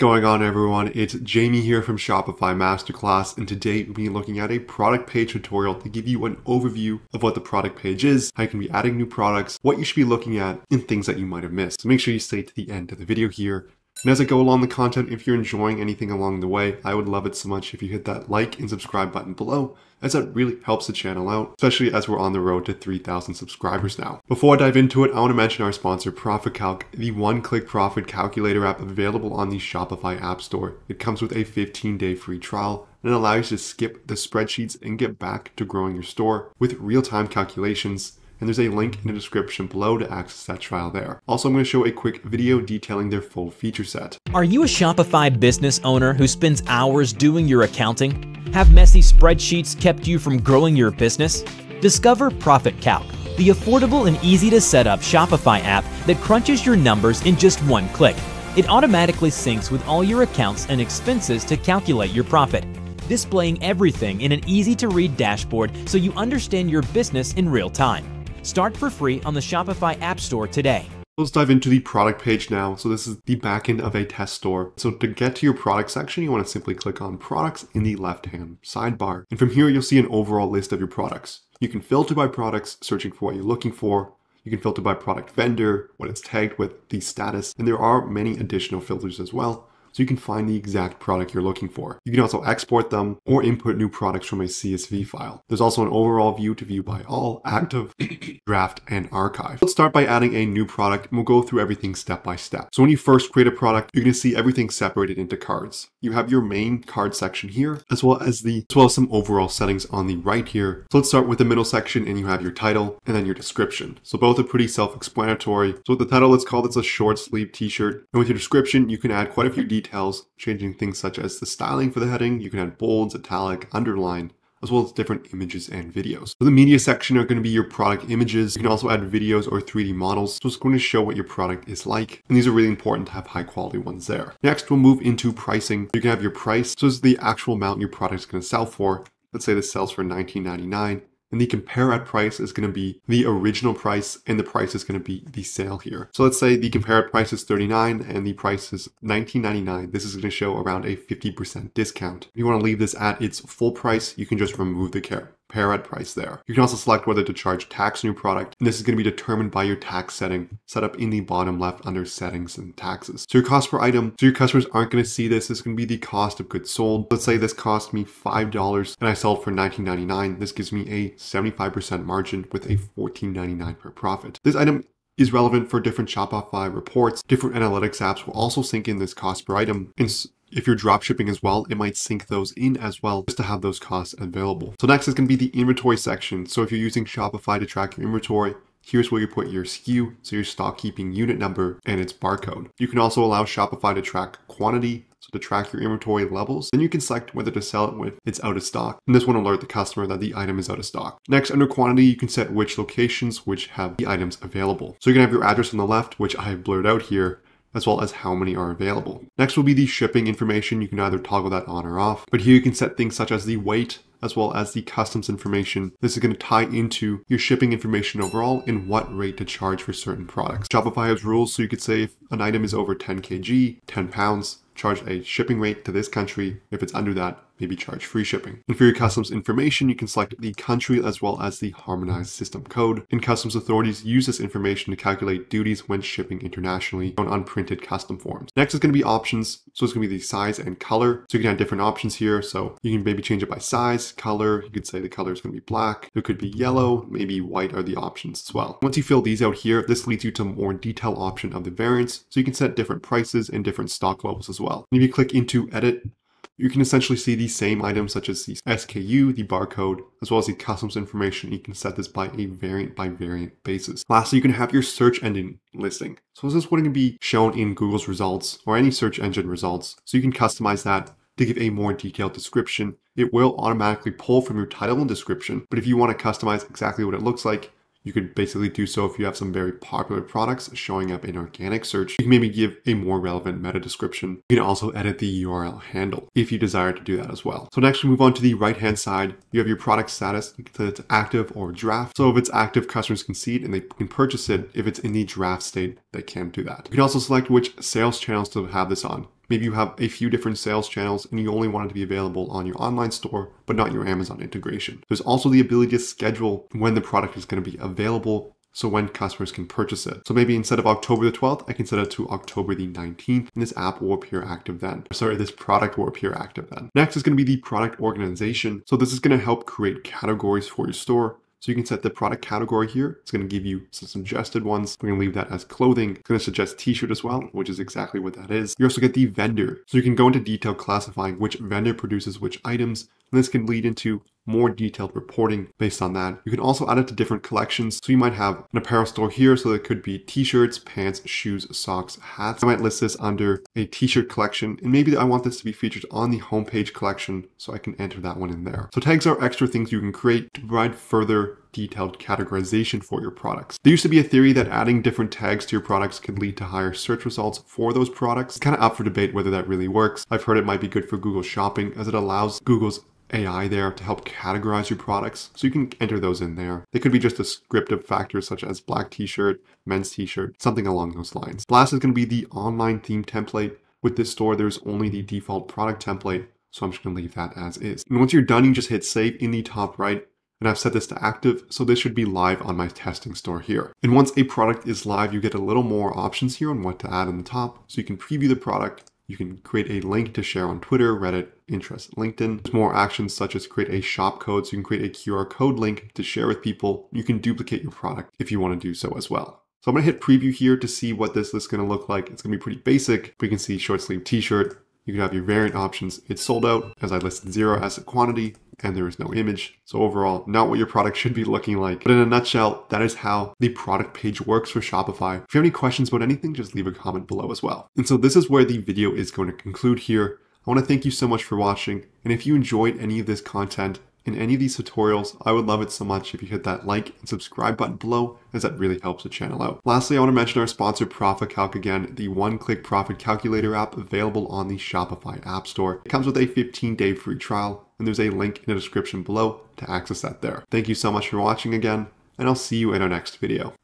going on, everyone? It's Jamie here from Shopify Masterclass, and today we'll be looking at a product page tutorial to give you an overview of what the product page is, how you can be adding new products, what you should be looking at, and things that you might have missed. So make sure you stay to the end of the video here. And as I go along the content, if you're enjoying anything along the way, I would love it so much if you hit that like and subscribe button below, as that really helps the channel out, especially as we're on the road to 3,000 subscribers now. Before I dive into it, I want to mention our sponsor, ProfitCalc, the one-click profit calculator app available on the Shopify App Store. It comes with a 15-day free trial and allows you to skip the spreadsheets and get back to growing your store with real-time calculations. And there's a link in the description below to access that trial there. Also, I'm going to show a quick video detailing their full feature set. Are you a Shopify business owner who spends hours doing your accounting? Have messy spreadsheets kept you from growing your business? Discover ProfitCalc, the affordable and easy to set up Shopify app that crunches your numbers in just one click. It automatically syncs with all your accounts and expenses to calculate your profit, displaying everything in an easy to read dashboard so you understand your business in real time. Start for free on the Shopify App Store today. Let's dive into the product page now. So this is the backend of a test store. So to get to your product section, you want to simply click on products in the left-hand sidebar. And from here, you'll see an overall list of your products. You can filter by products, searching for what you're looking for. You can filter by product vendor, what it's tagged with, the status, and there are many additional filters as well, so you can find the exact product you're looking for. You can also export them or input new products from a CSV file. There's also an overall view to view by all, active, draft, and archive. Let's start by adding a new product, and we'll go through everything step by step. So when you first create a product, you're going to see everything separated into cards. You have your main card section here, as well as some overall settings on the right here. So let's start with the middle section, and you have your title and then your description. So both are pretty self-explanatory. So with the title, let's call this a short sleeve t-shirt. And with your description, you can add quite a few details, changing things such as the styling for the heading. You can add bolds, italic, underline, as well as different images and videos. So the media section are going to be your product images. You can also add videos or 3D models. So it's going to show what your product is like. And these are really important to have high quality ones there. Next, we'll move into pricing. You can have your price. So this is the actual amount your product is going to sell for. Let's say this sells for $19.99. And the compare at price is going to be the original price, and the price is going to be the sale here. So let's say the compare at price is $39 and the price is $19.99. This is going to show around a 50% discount. If you want to leave this at its full price, you can just remove the compare at price there. You can also select whether to charge tax on your product, and this is going to be determined by your tax setting set up in the bottom left under settings and taxes. So your cost per item, so your customers aren't going to see this. This is going to be the cost of goods sold. Let's say this cost me $5 and I sold for $19.99. This gives me a 75% margin with a $14.99 per profit. This item is relevant for different Shopify reports. Different analytics apps will also sync in this cost per item. If you're dropshipping as well, it might sync those in as well, just to have those costs available. So next is going to be the inventory section. So if you're using Shopify to track your inventory, here's where you put your SKU, so your stock keeping unit number and its barcode. You can also allow Shopify to track quantity, so to track your inventory levels. Then you can select whether to sell it when it's out of stock. And this one alert the customer that the item is out of stock. Next, under quantity, you can set which locations which have the items available. So you can have your address on the left, which I have blurred out here, as well as how many are available. Next will be the shipping information. You can either toggle that on or off, but here you can set things such as the weight, as well as the customs information. This is going to tie into your shipping information overall and what rate to charge for certain products. Shopify has rules, so you could say if an item is over 10 kg, 10 pounds, charge a shipping rate to this country. If it's under that, maybe charge free shipping. And for your customs information, you can select the country as well as the harmonized system code. And customs authorities use this information to calculate duties when shipping internationally on unprinted custom forms. Next is going to be options. So it's going to be the size and color. So you can have different options here. So you can maybe change it by size, color. You could say the color is going to be black. It could be yellow, maybe white are the options as well. Once you fill these out here, this leads you to more detail option of the variants. So you can set different prices and different stock levels as well. And if you click into edit, you can essentially see the same items such as the SKU, the barcode, as well as the customs information. You can set this by a variant-by-variant basis. Lastly, you can have your search engine listing. So this is what's going to be shown in Google's results or any search engine results. So you can customize that to give a more detailed description. It will automatically pull from your title and description, but if you want to customize exactly what it looks like, you could basically do so if you have some very popular products showing up in organic search. You can maybe give a more relevant meta description. You can also edit the URL handle if you desire to do that as well. So next we move on to the right-hand side. You have your product status, so it's active or draft. So if it's active, customers can see it and they can purchase it. If it's in the draft state, they can't do that. You can also select which sales channels to have this on. Maybe you have a few different sales channels and you only want it to be available on your online store, but not your Amazon integration. There's also the ability to schedule when the product is going to be available, so when customers can purchase it. So maybe instead of October the 12th, I can set it to October the 19th, and this app will appear active then. Sorry, this product will appear active then. Next is going to be the product organization. So this is going to help create categories for your store. So you can set the product category here. It's going to give you some suggested ones. We're going to leave that as clothing. It's going to suggest t-shirt as well, which is exactly what that is. You also get the vendor. So you can go into detail classifying which vendor produces which items. And this can lead into more detailed reporting based on that. You can also add it to different collections. So you might have an apparel store here. So there could be t-shirts, pants, shoes, socks, hats. I might list this under a t-shirt collection, and maybe I want this to be featured on the homepage collection, so I can enter that one in there. So tags are extra things you can create to provide further detailed categorization for your products. There used to be a theory that adding different tags to your products could lead to higher search results for those products. It's kind of up for debate whether that really works. I've heard it might be good for Google Shopping, as it allows Google's AI there to help categorize your products, so you can enter those in there. They could be just descriptive factors such as black t-shirt, men's t-shirt, something along those lines. Last is going to be the online theme template. With this store, there's only the default product template, so I'm just going to leave that as is. And once you're done, you just hit save in the top right. And I've set this to active, so this should be live on my testing store here. And once a product is live, you get a little more options here on what to add in the top. So you can preview the product. You can create a link to share on Twitter, Reddit, Interest, LinkedIn. There's more actions such as create a shop code. So you can create a QR code link to share with people. You can duplicate your product if you want to do so as well. So I'm going to hit preview here to see what this list is going to look like. It's going to be pretty basic. We can see short sleeve t-shirt. You can have your variant options. It's sold out, as I listed 0 as a quantity, and there is no image. So overall, not what your product should be looking like. But in a nutshell, that is how the product page works for Shopify. If you have any questions about anything, just leave a comment below as well. And so this is where the video is going to conclude here. I want to thank you so much for watching. And if you enjoyed any of this content and any of these tutorials, I would love it so much if you hit that like and subscribe button below, as that really helps the channel out. Lastly, I want to mention our sponsor, ProfitCalc again, the one-click profit calculator app available on the Shopify App Store. It comes with a 15-day free trial, and there's a link in the description below to access that there. Thank you so much for watching again, and I'll see you in our next video.